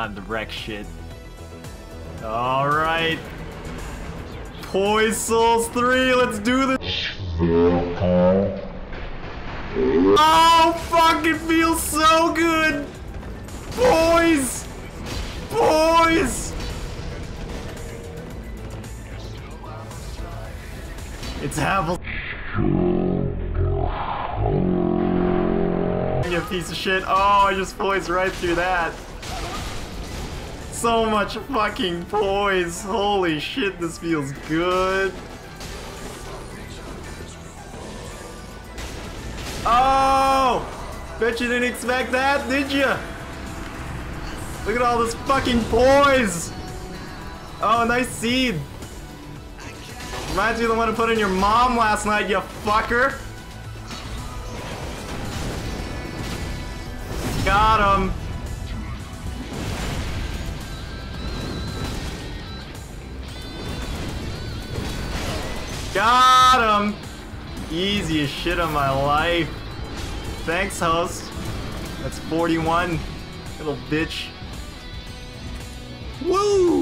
time to wreck shit. Alright. Poise Souls 3, let's do this. Oh, fuck, it feels so good. Boys! Boys! It's Havel's. You piece of shit. Oh, I just poised right through that. So much fucking poise. Holy shit, this feels good. Oh! Bet you didn't expect that, did you? Look at all this fucking poise! Oh, nice seed. Reminds me of the one I put in your mom last night, you fucker. Got him. Got him! Easiest shit of my life. Thanks, host. That's 41, little bitch. Woo!